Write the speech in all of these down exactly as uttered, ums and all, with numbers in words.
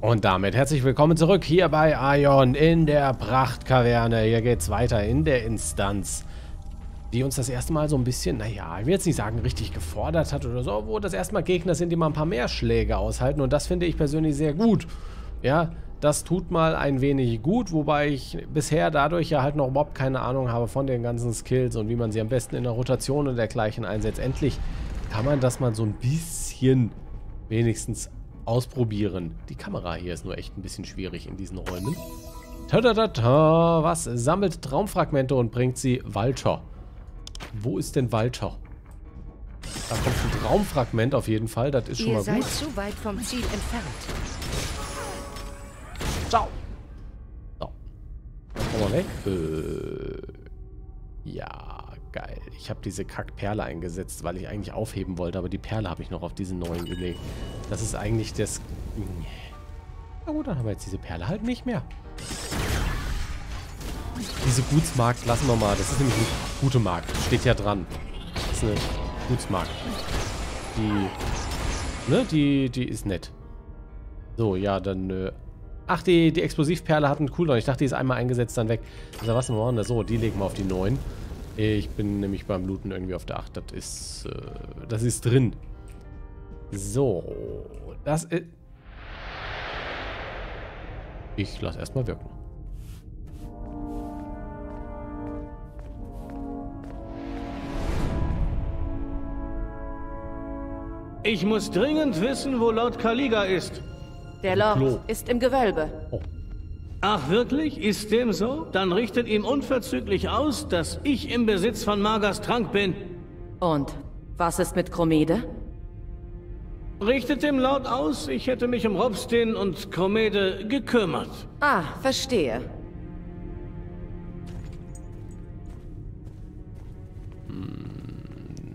Und damit herzlich willkommen zurück hier bei Aion in der Prachtkaverne. Hier geht's weiter in der Instanz, die uns das erste Mal so ein bisschen, naja, ich will jetzt nicht sagen, richtig gefordert hat oder so, wo das erstmal Gegner sind, die mal ein paar mehr Schläge aushalten. Und das finde ich persönlich sehr gut. Ja, das tut mal ein wenig gut, wobei ich bisher dadurch ja halt noch überhaupt keine Ahnung habe von den ganzen Skills und wie man sie am besten in der Rotation und dergleichen einsetzt. Endlich kann man das mal so ein bisschen wenigstens ausprobieren. Die Kamera hier ist nur echt ein bisschen schwierig in diesen Räumen. Tadadada, was sammelt Traumfragmente und bringt sie Walter? Wo ist denn Walter? Da kommt ein Traumfragment auf jeden Fall, das ist schon mal gut. Ihr seid zu weit vom Ziel entfernt. Ciao. So. Komm mal weg. Äh, ja, geil. Ich habe diese Kackperle eingesetzt, weil ich eigentlich aufheben wollte, aber die Perle habe ich noch auf diesen neuen gelegt. Das ist eigentlich das... Na gut, dann haben wir jetzt diese Perle halt nicht mehr. Diese Gutsmarkt lassen wir mal. Das ist nämlich eine gute Markt. Steht ja dran. Das ist eine Gutsmarkt. Die, ne, die, die ist nett. So, ja, dann, äh, ach, die, die Explosivperle hat einen Cooldown. Ich dachte, die ist einmal eingesetzt, dann weg. Also, was machen wir? So, die legen wir auf die neun. Ich bin nämlich beim Looten irgendwie auf der acht. Das ist, äh, das ist drin. So, das ist... Ich lasse erstmal wirken. Ich muss dringend wissen, wo Lord Kaliga ist. Der Lord ist im Gewölbe. Oh. Ach wirklich? Ist dem so? Dann richtet ihm unverzüglich aus, dass ich im Besitz von Margas Trank bin. Und was ist mit Chromede? Richtet dem Lord aus, ich hätte mich um Robstein und Chromede gekümmert. Ah, verstehe.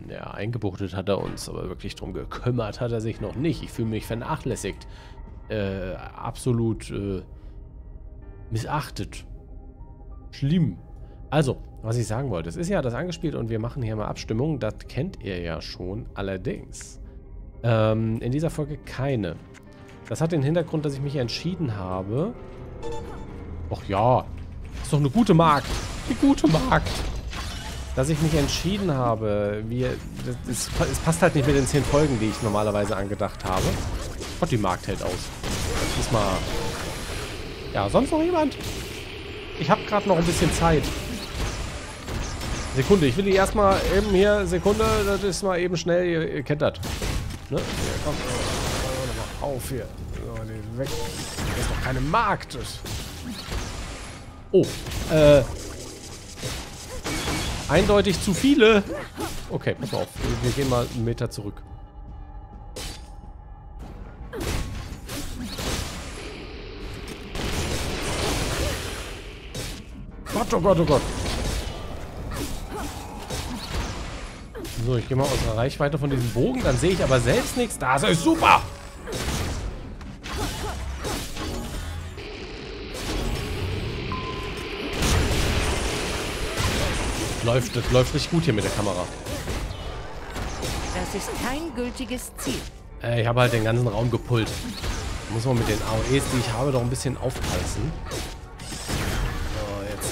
Ja, eingebuchtet hat er uns, aber wirklich drum gekümmert hat er sich noch nicht. Ich fühle mich vernachlässigt. Äh, absolut äh, missachtet. Schlimm. Also, was ich sagen wollte, es ist ja das angespielt und wir machen hier mal Abstimmung. Das kennt ihr ja schon. Allerdings ähm, in dieser Folge keine. Das hat den Hintergrund, dass ich mich entschieden habe. Ach ja, ist doch eine gute Markt. Eine gute Markt. Dass ich mich entschieden habe, wir, das, das, es passt halt nicht mit den zehn Folgen, die ich normalerweise angedacht habe. Gott, die Markt hält aus. Das ist mal... Ja, sonst noch jemand? Ich habe gerade noch ein bisschen Zeit. Sekunde, ich will die erstmal eben hier... Sekunde, das ist mal eben schnell, ihr, ihr kennt das. Ne? Hier, komm, komm, komm, auf hier. So, die weg. Das ist doch keine Markt. Oh, äh... eindeutig zu viele. Okay, pass auf. Wir gehen mal einen Meter zurück. Gott, oh Gott, oh Gott. So, ich gehe mal aus der Reichweite von diesem Bogen. Dann sehe ich aber selbst nichts. Das ist super. Läuft, das läuft richtig gut hier mit der Kamera. Das ist kein gültiges Ziel. Äh, ich habe halt den ganzen Raum gepult. Da muss man mit den A O Es, die ich habe, doch ein bisschen aufpassen. So, jetzt.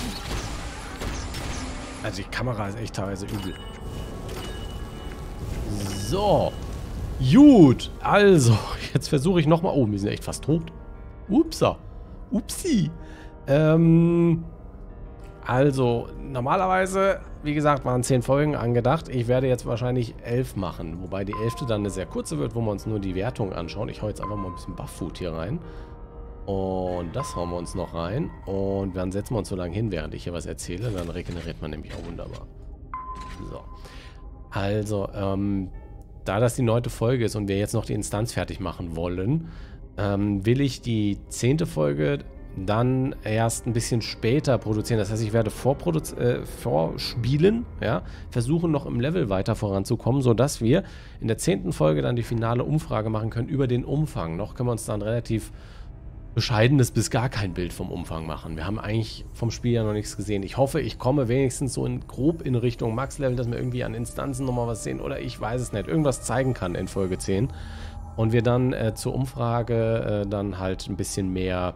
Also die Kamera ist echt teilweise übel. So. Gut. Also, jetzt versuche ich nochmal. Oh, wir sind echt fast tot. Upsa. Upsi. Ähm... Also, normalerweise, wie gesagt, waren zehn Folgen angedacht. Ich werde jetzt wahrscheinlich elf machen, wobei die elfte dann eine sehr kurze wird, wo wir uns nur die Wertung anschauen. Ich hau jetzt einfach mal ein bisschen Buff-Food hier rein. Und das hauen wir uns noch rein. Und dann setzen wir uns so lange hin, während ich hier was erzähle. Dann regeneriert man nämlich auch wunderbar. So. Also, ähm, da das die neunte Folge ist und wir jetzt noch die Instanz fertig machen wollen, ähm, will ich die zehnte Folge... dann erst ein bisschen später produzieren. Das heißt, ich werde vorproduzi- äh, vorspielen, ja, versuchen noch im Level weiter voranzukommen, sodass wir in der zehnten Folge dann die finale Umfrage machen können über den Umfang. Noch können wir uns dann relativ bescheidenes bis gar kein Bild vom Umfang machen. Wir haben eigentlich vom Spiel ja noch nichts gesehen. Ich hoffe, ich komme wenigstens so in, grob in Richtung Max-Level, dass wir irgendwie an Instanzen nochmal was sehen oder ich weiß es nicht, irgendwas zeigen kann in Folge zehn. Und wir dann äh, zur Umfrage äh, dann halt ein bisschen mehr,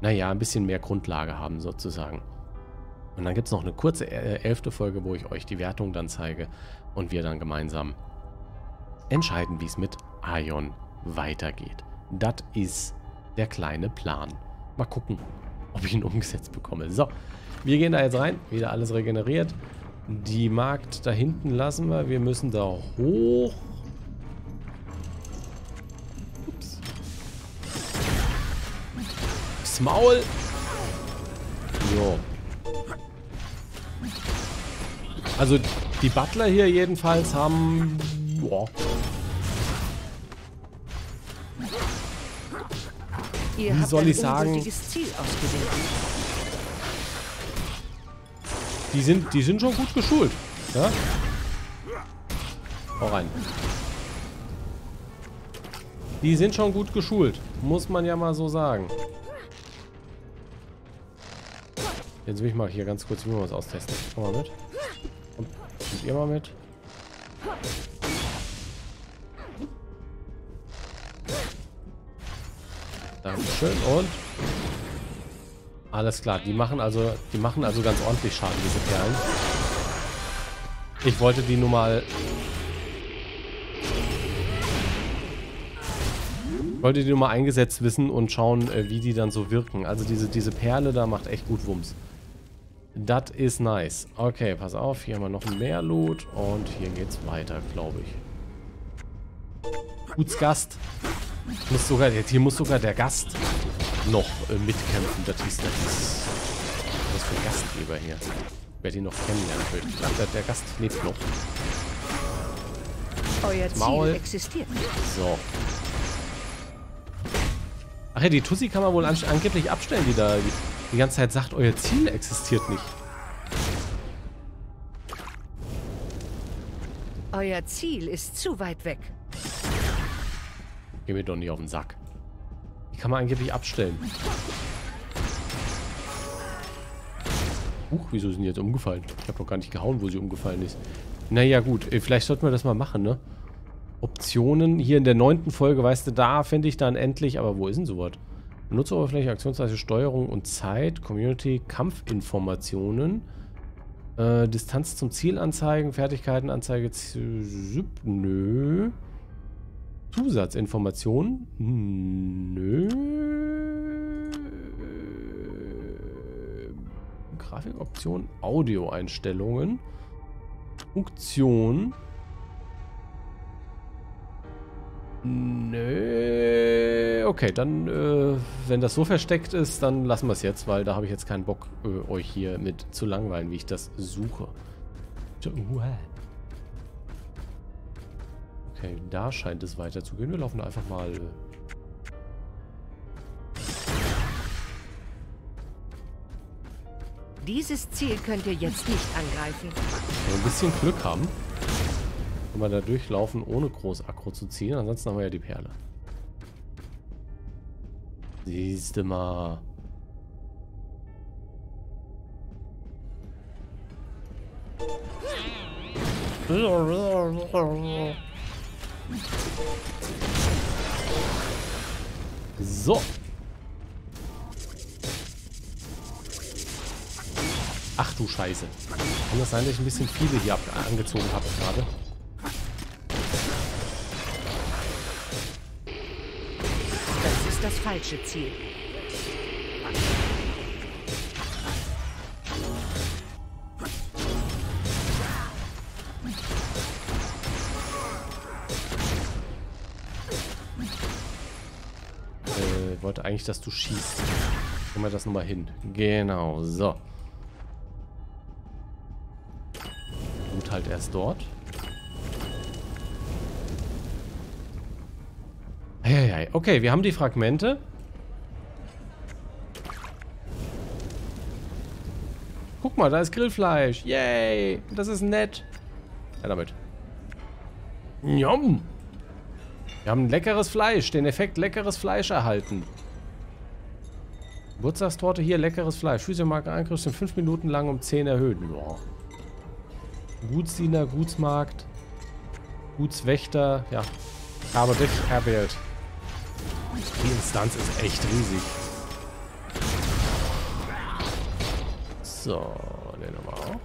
naja, ein bisschen mehr Grundlage haben sozusagen. Und dann gibt es noch eine kurze äh, elfte Folge, wo ich euch die Wertung dann zeige und wir dann gemeinsam entscheiden, wie es mit Aion weitergeht. Das ist der kleine Plan. Mal gucken, ob ich ihn umgesetzt bekomme. So, wir gehen da jetzt rein. Wieder alles regeneriert. Die Markt da hinten lassen wir. Wir müssen da hoch. Ups. Das Maul. So. Also die Butler hier jedenfalls haben... Boah. Ihr Wie habt soll ich sagen? Ziel die, sind, die sind schon gut geschult. Ja? Hau rein. Die sind schon gut geschult. Muss man ja mal so sagen. Jetzt will ich mal hier ganz kurz was austesten. Komm mal mit. Kommt, kommt ihr mal mit. Dankeschön und alles klar, die machen also die machen also ganz ordentlich Schaden, diese Kerlen. Ich wollte die nur mal wollte die nur mal eingesetzt wissen und schauen, wie die dann so wirken. Also diese, diese Perle da macht echt gut Wumms. Das ist nice. Okay, pass auf, hier haben wir noch mehr Loot und hier geht's weiter, glaube ich. Guts Gast. Muss sogar, jetzt hier muss sogar der Gast noch äh, mitkämpfen. Das ist was für ein Gastgeber hier. Ich werde ihn noch kennenlernen. Ich dachte, der, der Gast lebt noch. Euer Ziel Maul. Existiert. So. Ach ja, die Tussi kann man wohl an, angeblich abstellen, die da die, die ganze Zeit sagt, euer Ziel existiert nicht. Euer Ziel ist zu weit weg. Geh mir doch nicht auf den Sack. Die kann man angeblich abstellen. Huch, wieso sind die jetzt umgefallen? Ich habe doch gar nicht gehauen, wo sie umgefallen ist. Naja gut, vielleicht sollten wir das mal machen, ne? Optionen. Hier in der neunten Folge, weißt du, da finde ich dann endlich... Aber wo ist denn sowas? Benutzeroberfläche, Aktionsweise, Steuerung und Zeit, Community, Kampfinformationen, äh, Distanz zum Ziel anzeigen, Fertigkeiten anzeige... Nö... Zusatzinformationen? Nö. Grafikoptionen, Audioeinstellungen, Funktion. Nö. Okay, dann, äh, wenn das so versteckt ist, dann lassen wir es jetzt, weil da habe ich jetzt keinen Bock, äh, euch hier mit zu langweilen, wie ich das suche. Okay, da scheint es weiterzugehen. Wir laufen einfach mal. Dieses Ziel könnt ihr jetzt nicht angreifen. Wenn wir ein bisschen Glück haben, wenn wir da durchlaufen, ohne groß Aggro zu ziehen. Ansonsten haben wir ja die Perle. Siehste mal. So. Ach du Scheiße. Kann das sein, dass ich ein bisschen viele hier angezogen habe gerade? Das ist das falsche Ziel. Wollte eigentlich, dass du schießt. Nehmen wir das nochmal hin. Genau, so. Gut, halt erst dort. Eieiei. Okay, wir haben die Fragmente. Guck mal, da ist Grillfleisch. Yay! Das ist nett. Ja, damit. Njom! Wir haben leckeres Fleisch, den Effekt leckeres Fleisch erhalten. Geburtstagstorte hier, leckeres Fleisch. Physiomarkt Angriff sind fünf Minuten lang um zehn erhöht. Boah. Gutsdiener, Gutsmarkt, Gutswächter, ja. Habe dich erwählt. Die Instanz ist echt riesig. So, den haben wir auch. Ja,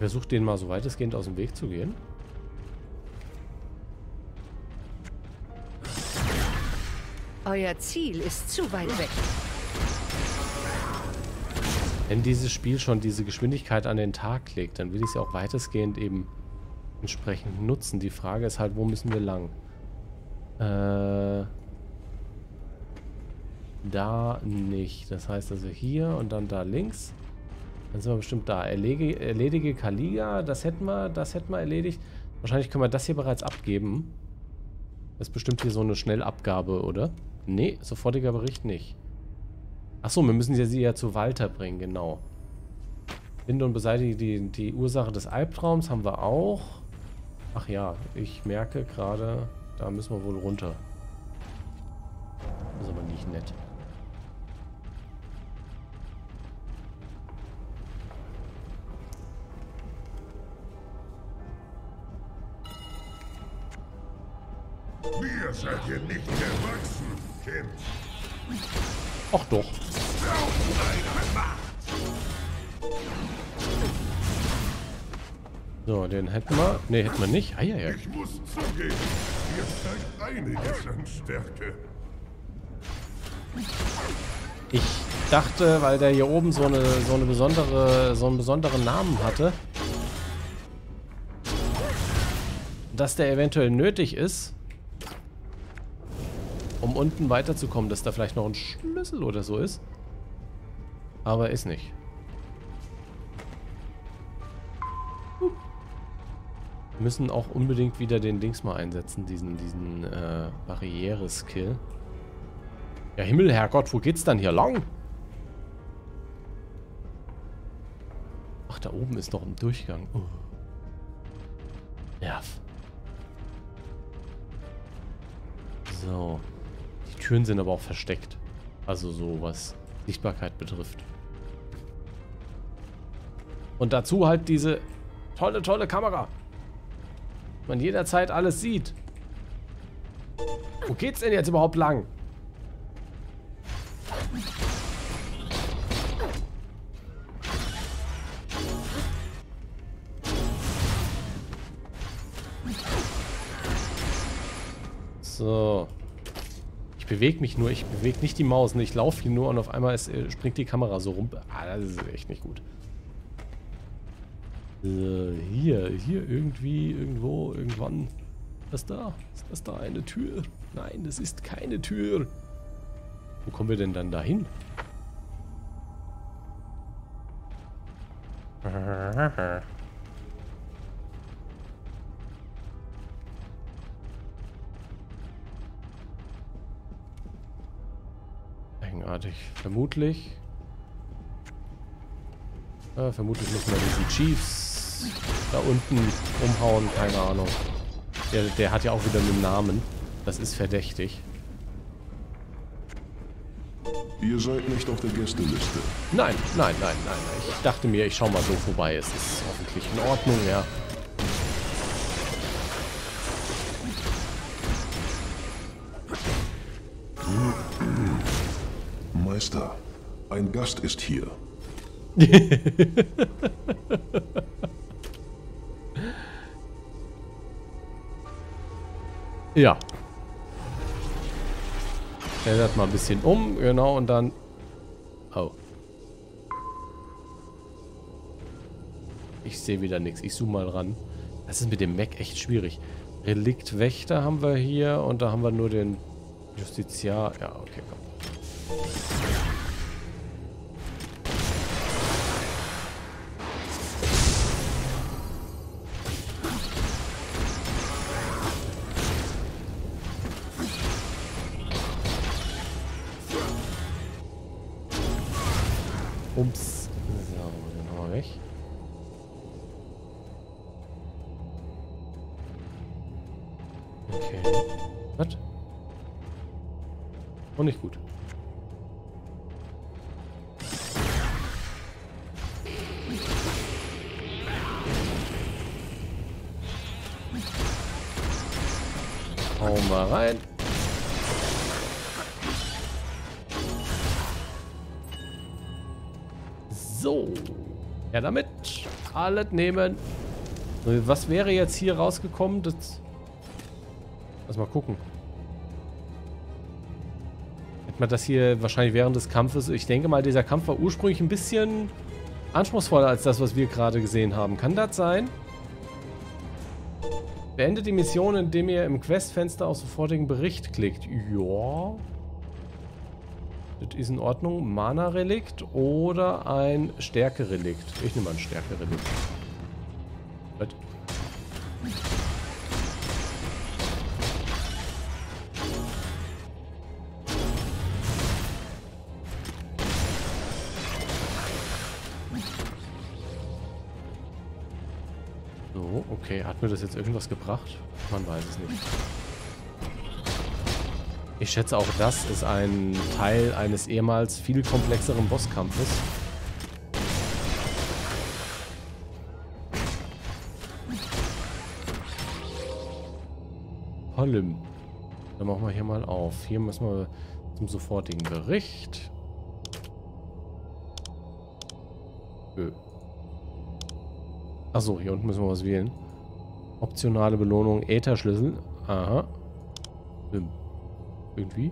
versucht den mal so weitestgehend aus dem Weg zu gehen. Euer Ziel ist zu weit weg. Wenn dieses Spiel schon diese Geschwindigkeit an den Tag legt, dann will ich sie auch weitestgehend eben entsprechend nutzen. Die Frage ist halt, wo müssen wir lang? Äh, da nicht. Das heißt also hier und dann da links. Dann sind wir bestimmt da. Erledige, erledige Kaliga, das hätten wir, das hätten wir erledigt. Wahrscheinlich können wir das hier bereits abgeben. Das ist bestimmt hier so eine Schnellabgabe, oder? Nee, sofortiger Bericht nicht. Achso, wir müssen sie ja zu Walter bringen, genau. Finde und beseitige die, die Ursache des Albtraums haben wir auch. Ach ja, ich merke gerade, da müssen wir wohl runter. Das ist aber nicht nett. Mir seid ihr nicht gewachsen, Kind. Ach doch. So, den hätten wir. Ne, hätten wir nicht. Ah, ja, ja. Ich muss zugeben, ihr zeigt einiges an Stärke. Ich dachte, weil der hier oben so eine so eine besondere, so einen besonderen Namen hatte, dass der eventuell nötig ist, um unten weiterzukommen, dass da vielleicht noch ein Schlüssel oder so ist. Aber ist nicht. Müssen auch unbedingt wieder den Dings mal einsetzen, diesen, diesen äh, Barriere-Skill. Ja, Himmel, Herrgott, wo geht's dann hier lang? Ach, da oben ist noch ein Durchgang. Uh. Nerv. So. Die Türen sind aber auch versteckt. Also so, was Sichtbarkeit betrifft. Und dazu halt diese tolle, tolle Kamera. Man jederzeit alles sieht. Wo geht's denn jetzt überhaupt lang? So. Ich bewege mich nur, ich bewege nicht die Maus. Ich laufe hier nur und auf einmal ist, springt die Kamera so rum. Ah, das ist echt nicht gut. Hier, hier irgendwie, irgendwo, irgendwann. Was ist da? Ist das da eine Tür? Nein, das ist keine Tür. Wo kommen wir denn dann dahin? Eigenartig. Vermutlich. Äh, vermutlich müssen wir die Chiefs da unten umhauen, keine Ahnung. Der, der hat ja auch wieder einen Namen. Das ist verdächtig. Ihr seid nicht auf der Gästeliste. Nein, nein, nein, nein. Ich dachte mir, ich schau mal so vorbei. Es ist hoffentlich in Ordnung, ja. Meister, ein Gast ist hier. Ja. Er hat mal ein bisschen um, genau, und dann... Oh. Ich sehe wieder nichts. Ich zoome mal ran. Das ist mit dem Mac echt schwierig. Reliktwächter haben wir hier und da haben wir nur den Justiziar. Ja, okay, komm. Ups. So, den haben wir weg. Okay. Was? Oh, nicht gut. Hau mal rein. So. Ja, damit. Alles nehmen. Was wäre jetzt hier rausgekommen? Das lass mal gucken. Hätte man das hier wahrscheinlich während des Kampfes... Ich denke mal, dieser Kampf war ursprünglich ein bisschen anspruchsvoller als das, was wir gerade gesehen haben. Kann das sein? Beendet die Mission, indem ihr im Questfenster auf sofortigen Bericht klickt. Ja. Das ist in Ordnung. Mana-Relikt oder ein Stärke-Relikt. Ich nehme mal ein Stärke-Relikt. Was? So, okay. Hat mir das jetzt irgendwas gebracht? Man weiß es nicht. Ich schätze, auch das ist ein Teil eines ehemals viel komplexeren Bosskampfes. Hollym. Dann machen wir hier mal auf. Hier müssen wir zum sofortigen Bericht. Ö. Achso, hier unten müssen wir was wählen. Optionale Belohnung, Ätherschlüssel. Aha. Hollym. Irgendwie.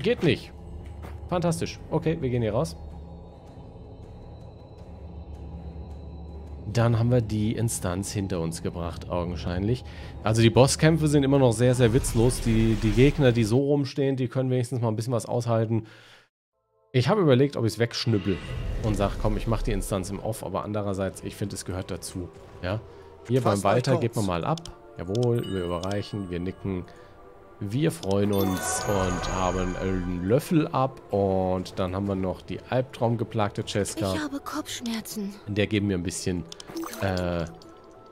Geht nicht. Fantastisch. Okay, wir gehen hier raus. Dann haben wir die Instanz hinter uns gebracht, augenscheinlich. Also die Bosskämpfe sind immer noch sehr, sehr witzlos. Die, die Gegner, die so rumstehen, die können wenigstens mal ein bisschen was aushalten. Ich habe überlegt, ob ich es wegschnüppel und sage, komm, ich mache die Instanz im Off, aber andererseits, ich finde, es gehört dazu. Ja? Hier beim Walter geht man mal ab. Jawohl, wir überreichen, wir nicken. Wir freuen uns und haben einen Löffel ab. Und dann haben wir noch die Albtraum geplagte Cheska. Ich habe Kopfschmerzen. Der geben wir ein bisschen, äh,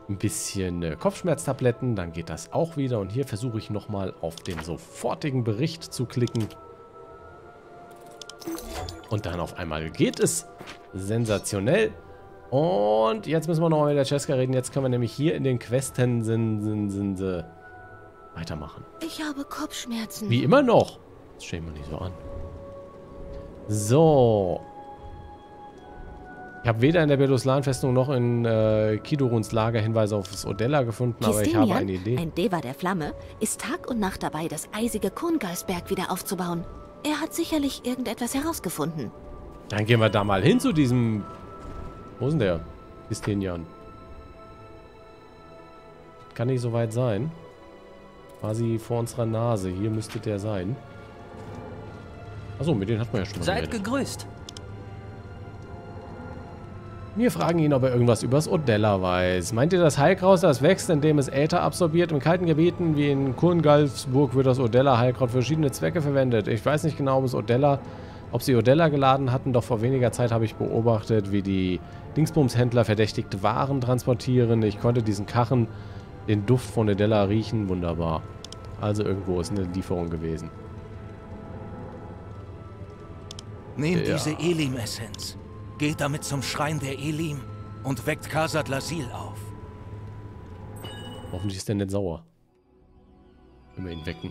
ein bisschen äh, Kopfschmerztabletten. Dann geht das auch wieder. Und hier versuche ich nochmal auf den sofortigen Bericht zu klicken. Und dann auf einmal geht es. Sensationell. Und jetzt müssen wir noch mit der Cheska reden. Jetzt können wir nämlich hier in den Questen sind, sind, sind, sind, weitermachen. Ich habe Kopfschmerzen. Wie immer noch. Das stehen wir nicht so an. So. Ich habe weder in der Belluslan-Festung noch in äh, Kidoruns Lager Hinweise auf das Odella gefunden, Kistenian, aber ich habe eine Idee. Ein Deva der Flamme ist Tag und Nacht dabei, das eisige Kungalfsberg wieder aufzubauen. Er hat sicherlich irgendetwas herausgefunden. Dann gehen wir da mal hin zu diesem... Wo ist denn der? Kistenian. Kann nicht so weit sein. Quasi vor unserer Nase. Hier müsste der sein. Achso, mit denen hat man ja schon mal Seid geredet. Gegrüßt. Wir fragen ihn, ob er irgendwas übers Odella weiß. Meint ihr, das Heilkraut, das wächst, indem es Äther absorbiert? In kalten Gebieten wie in Kungalfsburg wird das Odella-Heilkraut für verschiedene Zwecke verwendet. Ich weiß nicht genau, ob es Odella, ob sie Odella geladen hatten, doch vor weniger Zeit habe ich beobachtet, wie die Dingsbums-Händler verdächtigt Waren transportieren. Ich konnte diesen Karren, den Duft von Odella riechen. Wunderbar. Also irgendwo ist eine Lieferung gewesen. Nehmt ja. diese Elim-Essenz. Geht damit zum Schrein der Elim und weckt Kasad Lasil auf. Hoffentlich ist er nicht sauer. Wenn wir ihn wecken.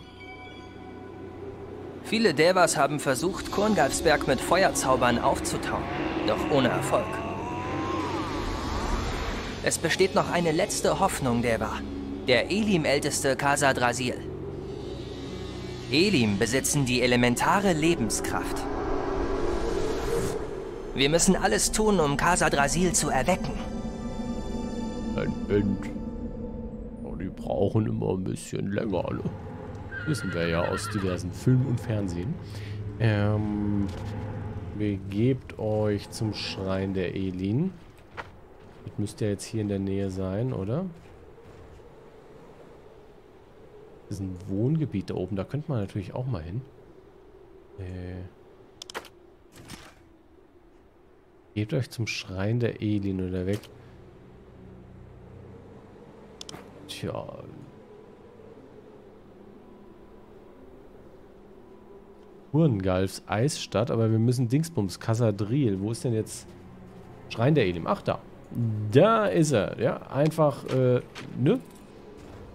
Viele Devas haben versucht, Kungalfsberg mit Feuerzaubern aufzutauen, doch ohne Erfolg. Es besteht noch eine letzte Hoffnung, Deva. Der Elim-Älteste Kasadrasil. Elim besitzen die elementare Lebenskraft. Wir müssen alles tun, um Kasadrasil zu erwecken. Ein End. Oh, die brauchen immer ein bisschen länger, alle. Wissen wir ja aus diversen Filmen und Fernsehen. Ähm, begebt euch zum Schrein der Elim. Das müsste ja jetzt hier in der Nähe sein, oder? Das ist ein Wohngebiet da oben. Da könnte man natürlich auch mal hin. Äh... Gebt euch zum Schrein der Elim oder weg. Tja. Urngalfs Eisstadt, aber wir müssen Dingsbums, Kasadrasil. Wo ist denn jetzt Schrein der Elim? Ach, da. Da ist er, ja. Einfach, äh, nö.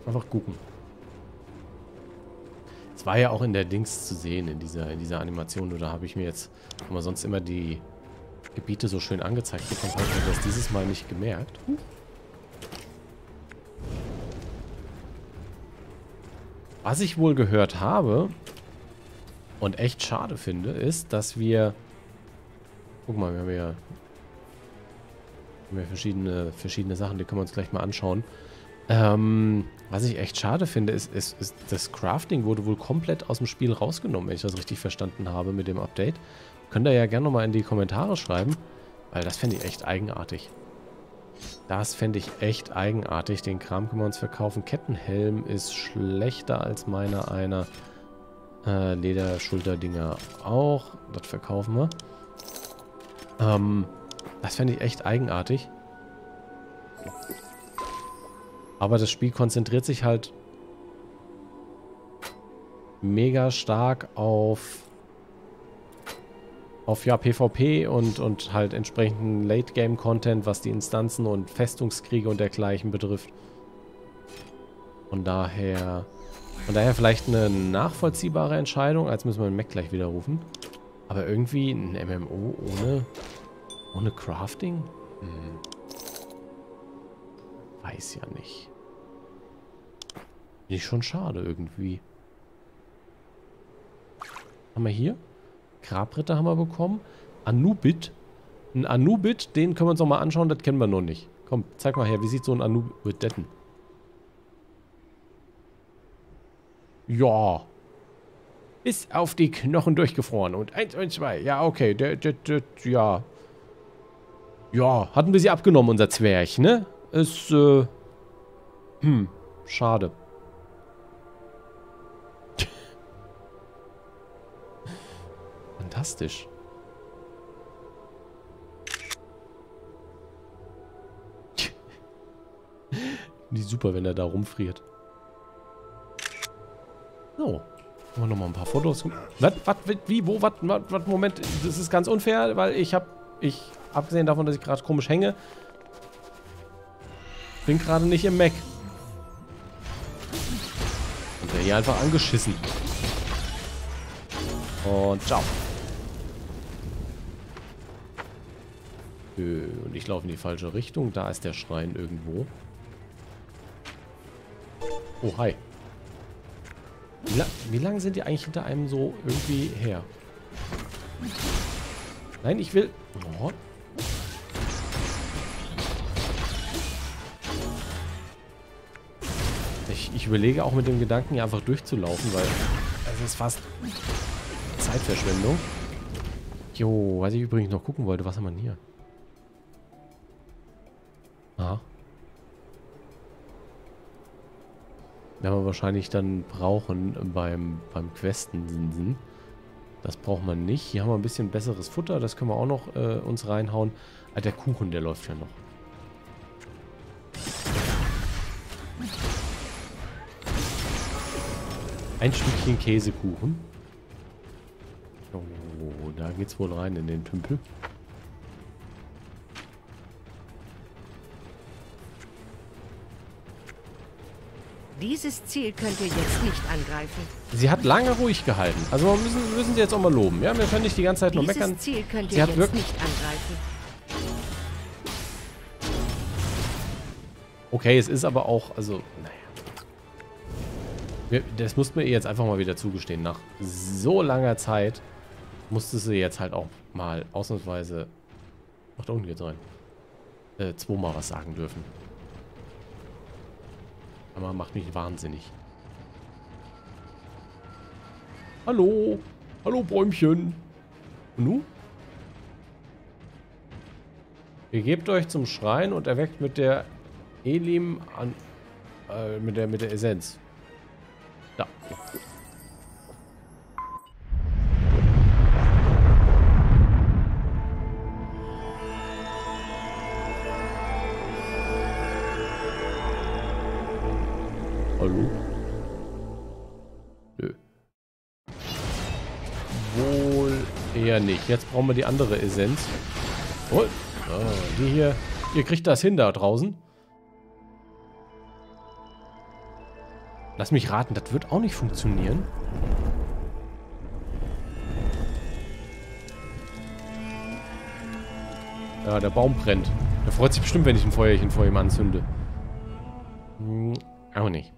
Einfach gucken. Es war ja auch in der Dings zu sehen, in dieser, in dieser Animation. Oder habe ich mir jetzt, haben wir sonst immer die Gebiete so schön angezeigt bekommen, habe ich das dieses Mal nicht gemerkt. Hm. Was ich wohl gehört habe und echt schade finde, ist, dass wir... Guck mal, wir haben ja, wir haben ja verschiedene, verschiedene Sachen, die können wir uns gleich mal anschauen. Ähm, was ich echt schade finde, ist, ist, ist, das Crafting wurde wohl komplett aus dem Spiel rausgenommen, wenn ich das richtig verstanden habe mit dem Update. Könnt ihr ja gerne nochmal in die Kommentare schreiben, weil das fände ich echt eigenartig. Das fände ich echt eigenartig. Den Kram können wir uns verkaufen. Kettenhelm ist schlechter als meiner einer. Äh, Lederschulterdinger auch. Das verkaufen wir. Ähm, das fände ich echt eigenartig. Aber das Spiel konzentriert sich halt mega stark auf auf ja, PvP und, und halt entsprechenden Late-Game-Content, was die Instanzen und Festungskriege und dergleichen betrifft. Von daher, von daher vielleicht eine nachvollziehbare Entscheidung. Als müssen wir den Mac gleich wieder rufen. Aber irgendwie ein M M O ohne, ohne Crafting? Hm. Weiß ja nicht. Finde ich schon schade irgendwie. Haben wir hier? Grabritter haben wir bekommen. Anubit. Ein Anubit, den können wir uns noch mal anschauen. Das kennen wir noch nicht. Komm, zeig mal her. Wie sieht so ein Anubit denn? Ja. Ist auf die Knochen durchgefroren. Und eins und zwei. Ja, okay. Der, der, der, ja. Ja, hatten wir sie abgenommen, unser Zwerch, ne? Ist, äh... Hm. Schade. Fantastisch. Die super, wenn er da rumfriert. So. Haben wir nochmal ein paar Fotos. Was, was, wie, wo, was, was, Moment. Das ist ganz unfair, weil ich habe, ich, abgesehen davon, dass ich gerade komisch hänge, bin gerade nicht im Mac. Und der hier einfach angeschissen. Und ciao. Und ich laufe in die falsche Richtung. Da ist der Schrein irgendwo. Oh, hi. Wie, la wie lange sind die eigentlich hinter einem so irgendwie her? Nein, ich will... Oh. Ich, ich überlege auch mit dem Gedanken, hier einfach durchzulaufen, weil... Es ist fast... Zeitverschwendung. Jo, was ich übrigens noch gucken wollte. Was haben wir denn hier? Aha. Werden wir wahrscheinlich dann brauchen beim, beim Questen. Das braucht man nicht. Hier haben wir ein bisschen besseres Futter. Das können wir auch noch äh, uns reinhauen. Ah, der Kuchen, der läuft ja noch. Ein Stückchen Käsekuchen. Oh, da geht's wohl rein in den Tümpel. Dieses Ziel könnt ihr jetzt nicht angreifen. Sie hat lange ruhig gehalten. Also wir müssen, müssen sie jetzt auch mal loben. Ja, wir können nicht die ganze Zeit nur Dieses meckern. Ziel könnt ihr sie hat jetzt wirklich nicht angreifen. Okay, es ist aber auch, also, naja. Das mussten wir ihr jetzt einfach mal wieder zugestehen. Nach so langer Zeit musste sie jetzt halt auch mal ausnahmsweise, ach, da unten geht's rein, äh, zweimal was sagen dürfen. Aber macht mich wahnsinnig. Hallo. Hallo, Bäumchen. Und du? Ihr gebt euch zum Schrein und erweckt mit der Elim an... Äh, mit der, mit der Essenz. Da. eher nicht. Jetzt brauchen wir die andere Essenz. Oh, oh, die hier. Ihr kriegt das hin da draußen. Lass mich raten, das wird auch nicht funktionieren. Ja, der Baum brennt. Der freut sich bestimmt, wenn ich ein Feuerchen vor ihm anzünde. Hm, auch nicht.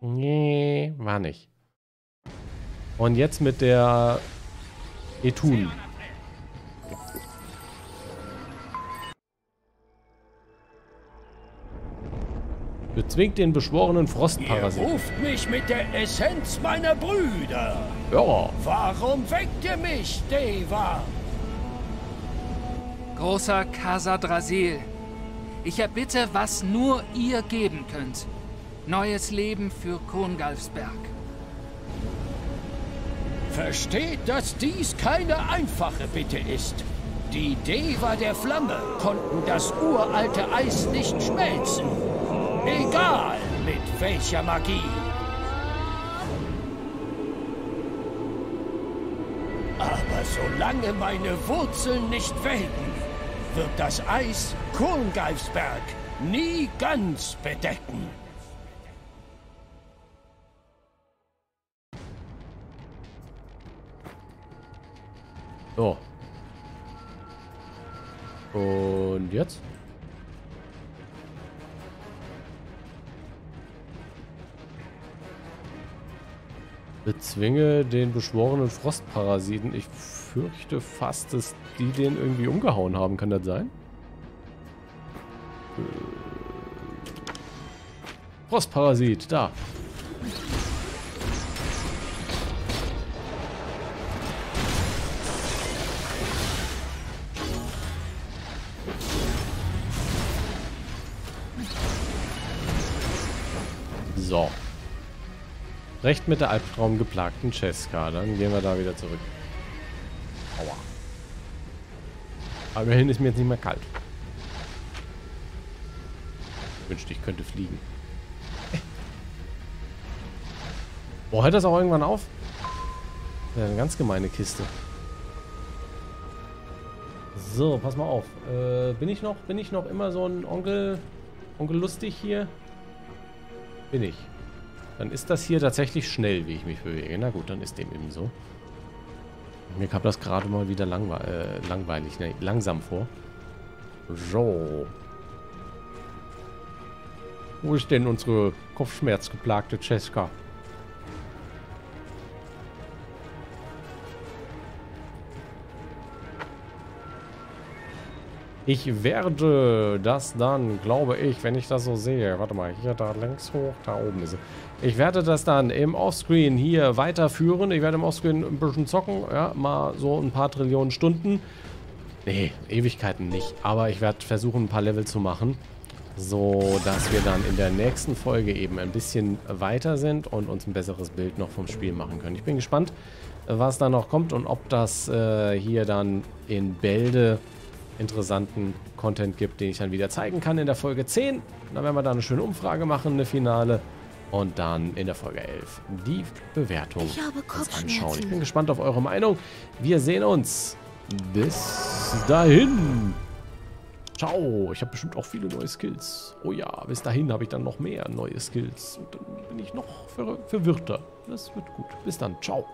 Nee, war nicht. Und jetzt mit der Etun. Bezwingt den beschworenen Frostparasit. Ihr ruft mich mit der Essenz meiner Brüder. Ja. Warum weckt ihr mich, Deva? Großer Kasadrasil, ich erbitte, was nur ihr geben könnt. Neues Leben für Kungalfsberg. Versteht, dass dies keine einfache Bitte ist. Die Deva der Flamme konnten das uralte Eis nicht schmelzen. Egal mit welcher Magie. Aber solange meine Wurzeln nicht welken, wird das Eis Kungalfsberg nie ganz bedecken. So. Und jetzt? Bezwinge den beschworenen Frostparasiten. Ich fürchte fast, dass die den irgendwie umgehauen haben. Kann das sein? Frostparasit, da. So. Recht mit der Albtraum geplagten Cheska. Dann gehen wir da wieder zurück. Aua. Aber immerhin ist mir jetzt nicht mehr kalt. Ich wünschte, ich könnte fliegen. Boah, hört das auch irgendwann auf? Das ist eine ganz gemeine Kiste. So, pass mal auf. Äh, bin ich noch, bin ich noch immer so ein Onkel, Onkel lustig hier? Bin ich. Dann ist das hier tatsächlich schnell, wie ich mich bewege. Na gut, dann ist dem eben so. Mir kam das gerade mal wieder langwe äh, langweilig, ne, langsam vor. So. Wo ist denn unsere kopfschmerzgeplagte Cheska? Ich werde das dann, glaube ich, wenn ich das so sehe, warte mal, hier da links hoch, da oben ist es. Ich werde das dann im Offscreen hier weiterführen. Ich werde im Offscreen ein bisschen zocken, ja, mal so ein paar Trillionen Stunden. Nee, Ewigkeiten nicht, aber ich werde versuchen, ein paar Level zu machen, so dass wir dann in der nächsten Folge eben ein bisschen weiter sind und uns ein besseres Bild noch vom Spiel machen können. Ich bin gespannt, was da noch kommt und ob das äh, hier dann in Bälde interessanten Content gibt, den ich dann wieder zeigen kann in der Folge zehn. Dann werden wir da eine schöne Umfrage machen, eine finale. Und dann in der Folge elf die Bewertung uns anschauen. Ich bin gespannt auf eure Meinung. Wir sehen uns. Bis dahin. Ciao. Ich habe bestimmt auch viele neue Skills. Oh ja, bis dahin habe ich dann noch mehr neue Skills. Und dann bin ich noch verwirrter. Das wird gut. Bis dann. Ciao.